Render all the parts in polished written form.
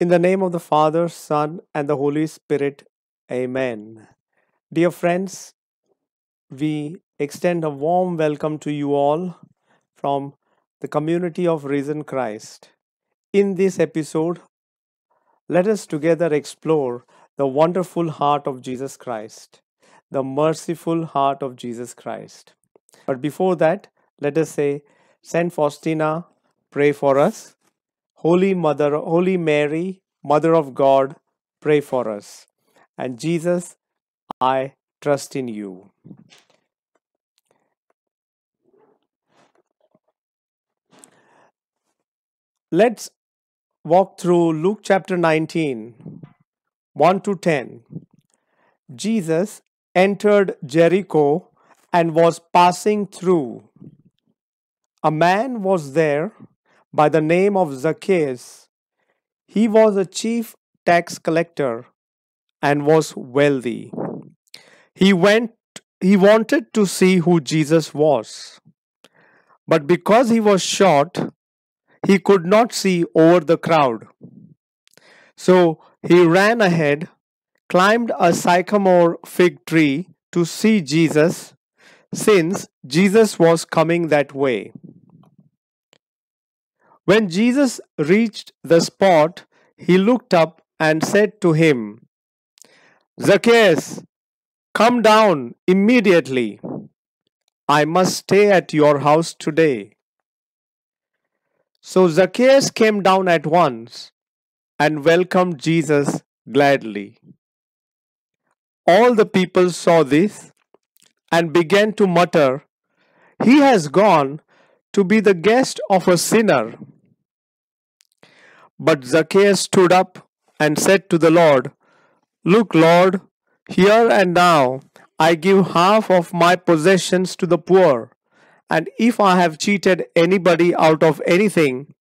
In the name of the Father, Son, and the Holy Spirit. Amen. Dear friends, we extend a warm welcome to you all from the community of Risen Christ. In this episode, let us together explore the wonderful heart of Jesus Christ, the merciful heart of Jesus Christ. But before that, let us say, Saint Faustina, pray for us. Holy Mary, Mother of God, pray for us. And Jesus, I trust in you. Let's walk through Luke chapter 19, 1 to 10. Jesus entered Jericho and was passing through. A man was there by the name of Zacchaeus. He was a chief tax collector and was wealthy. He wanted to see who Jesus was, but because he was short, he could not see over the crowd. So he ran ahead, climbed a sycamore fig tree to see Jesus, since Jesus was coming that way. When Jesus reached the spot, he looked up and said to him, "Zacchaeus, come down immediately. I must stay at your house today." So Zacchaeus came down at once and welcomed Jesus gladly. All the people saw this and began to mutter, "He has gone to be the guest of a sinner." But Zacchaeus stood up and said to the Lord, "Look, Lord, here and now I give half of my possessions to the poor, and if I have cheated anybody out of anything,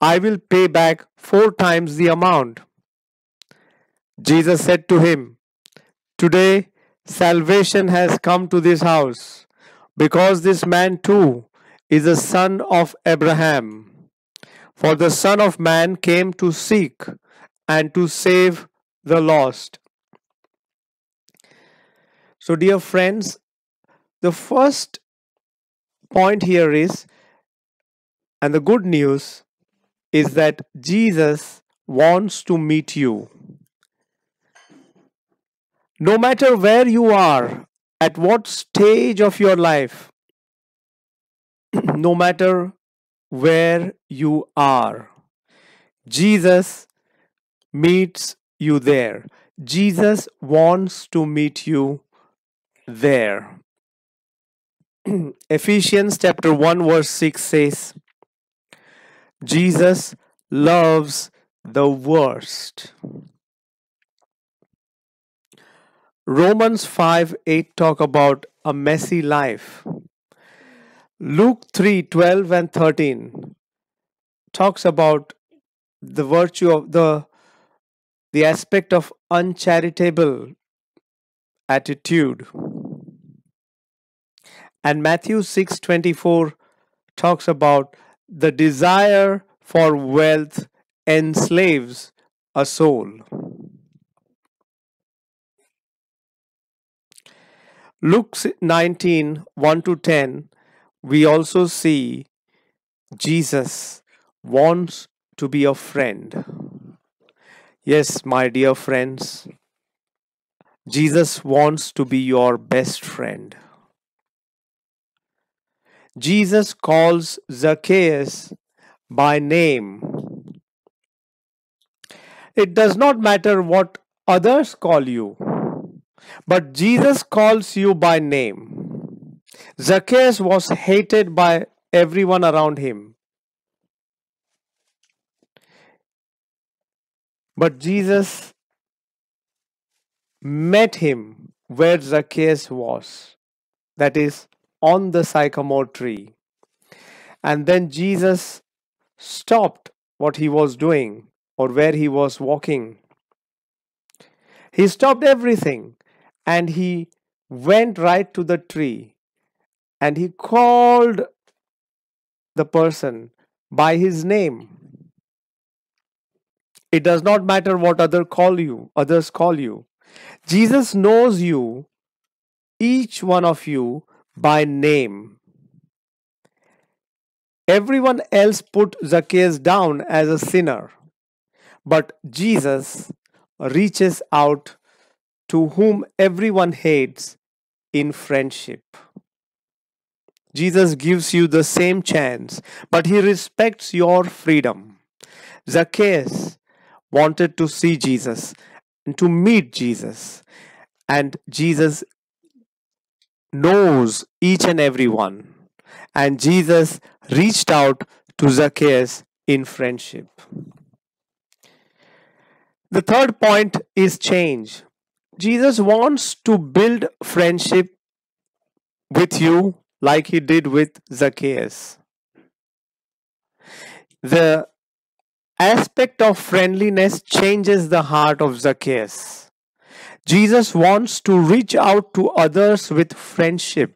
I will pay back 4 times the amount." Jesus said to him, "Today salvation has come to this house, because this man too is a son of Abraham. For the Son of Man came to seek and to save the lost." So, dear friends, the first point here is, and the good news is, that Jesus wants to meet you. No matter where you are, at what stage of your life, no matter where you are, Jesus meets you there. Jesus wants to meet you there. Ephesians chapter 1 verse 6 says, Jesus loves the worst. Romans 5:8 talk about a messy life. Luke 3:12 and 13 talks about the virtue of the aspect of uncharitable attitude. And Matthew 6:24 talks about the desire for wealth enslaves a soul. Luke 19:1 to 10, we also see Jesus wants to be a friend. Yes, my dear friends, Jesus wants to be your best friend. Jesus calls Zacchaeus by name. It does not matter what others call you, but Jesus calls you by name. Zacchaeus was hated by everyone around him, but Jesus met him where Zacchaeus was, that is, on the sycamore tree. And then Jesus stopped what he was doing or where he was walking. He stopped everything and he went right to the tree. And he called the person by his name. It does not matter what others call you. Jesus knows you, each one of you, by name. Everyone else put Zacchaeus down as a sinner, but Jesus reaches out to whom everyone hates in friendship. Jesus gives you the same chance, but he respects your freedom. Zacchaeus wanted to see Jesus and to meet Jesus, and Jesus knows each and every one, and Jesus reached out to Zacchaeus in friendship. The third point is change. Jesus wants to build friendship with you like he did with Zacchaeus. The aspect of friendliness changes the heart of Zacchaeus. Jesus wants to reach out to others with friendship,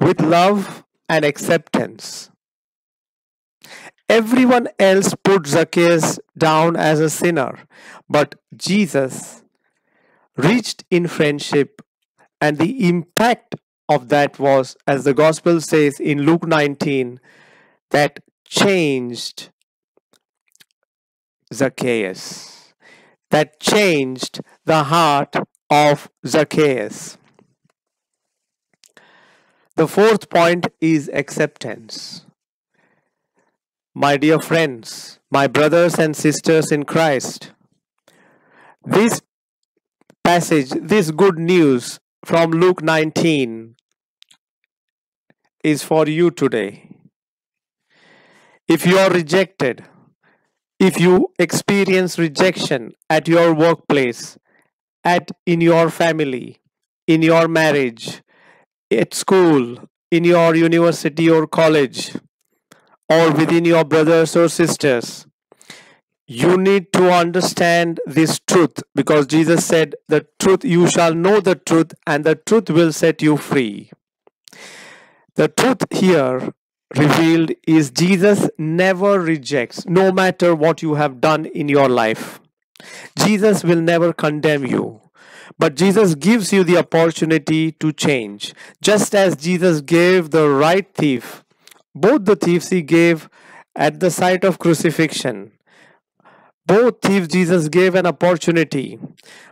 with love and acceptance. Everyone else put Zacchaeus down as a sinner, but Jesus reached in friendship, and the impact of that was, as the gospel says in Luke 19, that changed Zacchaeus. That changed the heart of Zacchaeus. The fourth point is acceptance. My dear friends, my brothers and sisters in Christ, this passage, this good news from Luke 19 is for you today. If you are rejected, if you experience rejection at your workplace, in your family, in your marriage, at school, in your university or college, or within your brothers or sisters, you need to understand this truth, because Jesus said, the truth, you shall know the truth, and the truth will set you free. The truth here revealed is Jesus never rejects, no matter what you have done in your life. Jesus will never condemn you. But Jesus gives you the opportunity to change. Just as Jesus gave the right thief, both the thieves he gave at the site of crucifixion. Both thieves Jesus gave an opportunity,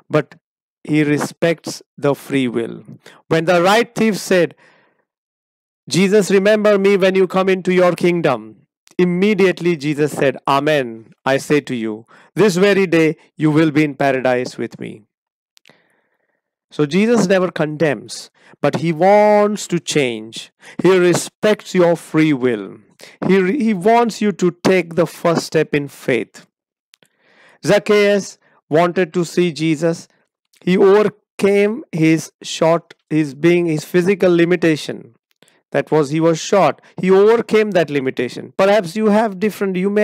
but he respects the free will. When the right thief said, Jesus, remember me when you come into your kingdom, immediately Jesus said, Amen, I say to you, this very day you will be in paradise with me. So Jesus never condemns, but he wants to change. He respects your free will. He wants you to take the first step in faith. Zacchaeus wanted to see Jesus. He overcame his physical limitation. That was, he was short. He overcame that limitation. Perhaps you may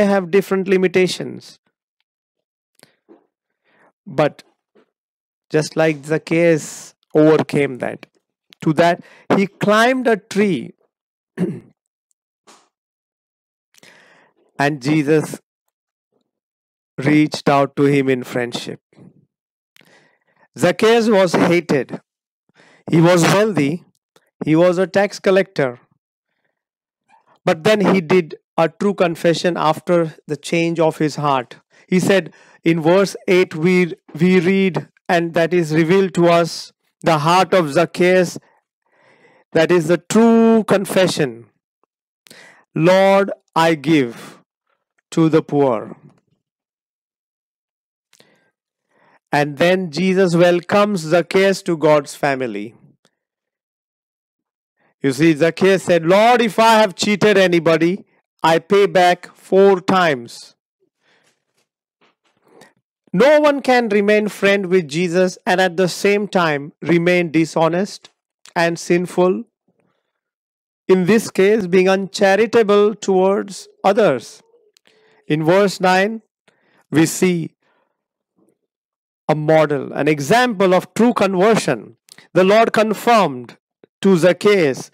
have different limitations. But just like Zacchaeus overcame that. To that, he climbed a tree. And Jesus reached out to him in friendship. Zacchaeus was hated. He was wealthy. He was a tax collector. But then he did a true confession after the change of his heart. He said in verse 8 we read, and that is revealed to us, the heart of Zacchaeus. That is the true confession. Lord, I give to the poor. And then Jesus welcomes Zacchaeus to God's family. You see, Zacchaeus said, Lord, if I have cheated anybody, I pay back 4 times. No one can remain friend with Jesus and at the same time remain dishonest and sinful. In this case, being uncharitable towards others. In verse 9, we see a model, an example of true conversion. The Lord confirmed to Zacchaeus,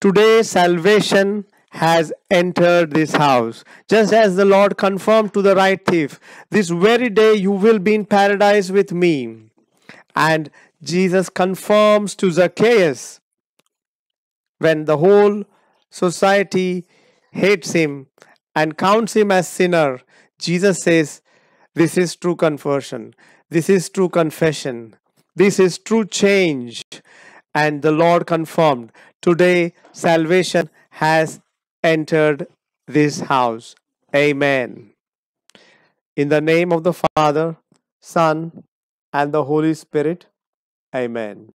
today salvation has entered this house. Just as the Lord confirmed to the right thief, this very day you will be in paradise with me. And Jesus confirms to Zacchaeus, when the whole society hates him and counts him as sinner, Jesus says, this is true conversion. This is true confession. This is true change. And the Lord confirmed, today salvation has entered this house. Amen. In the name of the Father, Son, and the Holy Spirit. Amen.